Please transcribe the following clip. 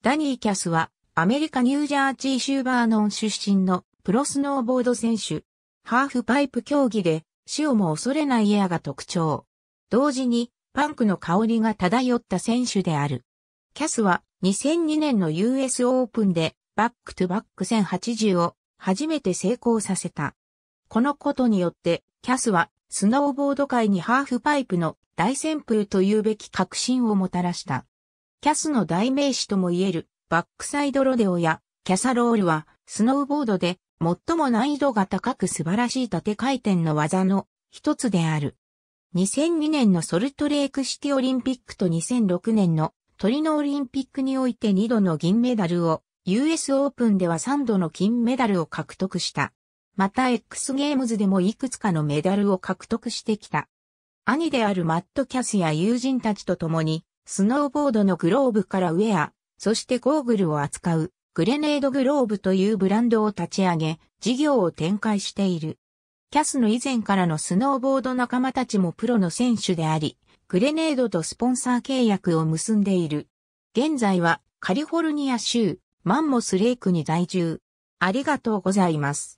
ダニー・キャスはアメリカニュージャージー州バーノン出身のプロスノーボード選手。ハーフパイプ競技で死をも恐れないエアが特徴。同時にパンクの香りが漂った選手である。キャスは2002年の US オープンでバックトゥバック1080を初めて成功させた。このことによってキャスはスノーボード界にハーフパイプの大旋風というべき革新をもたらした。キャスの代名詞ともいえるバックサイドロデオやキャサロールはスノーボードで最も難易度が高く素晴らしい縦回転の技の一つである。2002年のソルトレークシティオリンピックと2006年のトリノオリンピックにおいて2度の銀メダルを、US オープンでは3度の金メダルを獲得した。また X ゲームズでもいくつかのメダルを獲得してきた。兄であるマット・キャスや友人たちと共に、スノーボードのグローブからウェア、そしてゴーグルを扱う、グレネードグローブというブランドを立ち上げ、事業を展開している。キャスの以前からのスノーボード仲間たちもプロの選手であり、グレネードとスポンサー契約を結んでいる。現在はカリフォルニア州マンモスレイクに在住。ありがとうございます。